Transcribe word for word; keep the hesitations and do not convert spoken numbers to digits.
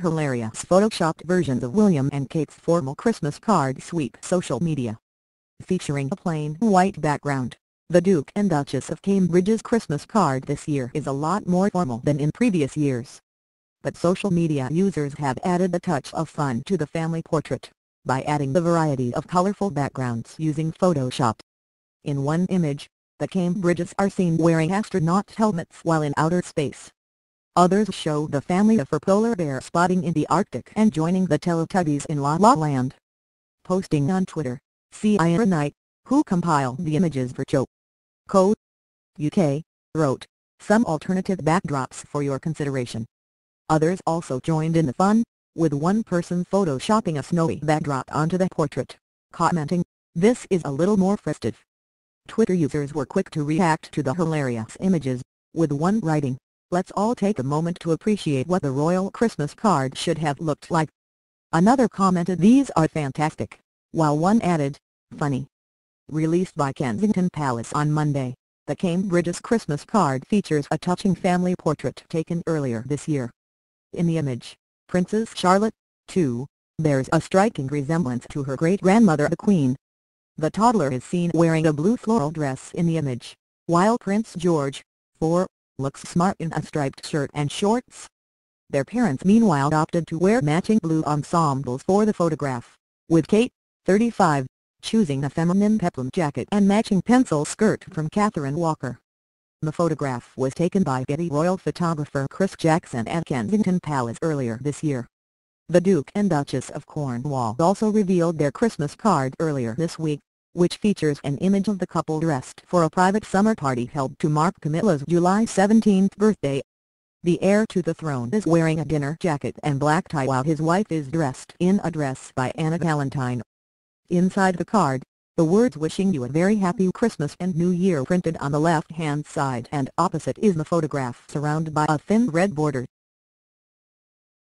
Hilarious photoshopped versions of William and Kate's formal Christmas card sweep social media. Featuring a plain white background, the Duke and Duchess of Cambridge's Christmas card this year is a lot more formal than in previous years. But social media users have added a touch of fun to the family portrait, by adding the variety of colorful backgrounds using Photoshop. In one image, the Cambridges are seen wearing astronaut helmets while in outer space. Others show the family of a polar bear spotting in the Arctic and joining the Teletubbies in La La Land. Posting on Twitter, Ciara Knight, who compiled the images for Joe dot co dot U K, wrote, "Some alternative backdrops for your consideration." Others also joined in the fun, with one person photoshopping a snowy backdrop onto the portrait, commenting, "This is a little more festive." Twitter users were quick to react to the hilarious images, with one writing, "Let's all take a moment to appreciate what the royal Christmas card should have looked like." Another commented, "These are fantastic," while one added, "Funny." Released by Kensington Palace on Monday, the Cambridge's Christmas card features a touching family portrait taken earlier this year. In the image, Princess Charlotte, too, bears a striking resemblance to her great-grandmother the Queen. The toddler is seen wearing a blue floral dress in the image, while Prince George, four, looks smart in a striped shirt and shorts. Their parents meanwhile opted to wear matching blue ensembles for the photograph, with Kate, thirty-five, choosing a feminine peplum jacket and matching pencil skirt from Catherine Walker. The photograph was taken by Getty Royal photographer Chris Jackson at Kensington Palace earlier this year. The Duke and Duchess of Cornwall also revealed their Christmas card earlier this week, which features an image of the couple dressed for a private summer party held to mark Camilla's July seventeenth birthday. The heir to the throne is wearing a dinner jacket and black tie while his wife is dressed in a dress by Anna Valentine. Inside the card, the words "wishing you a very happy Christmas and New Year" printed on the left-hand side, and opposite is the photograph surrounded by a thin red border.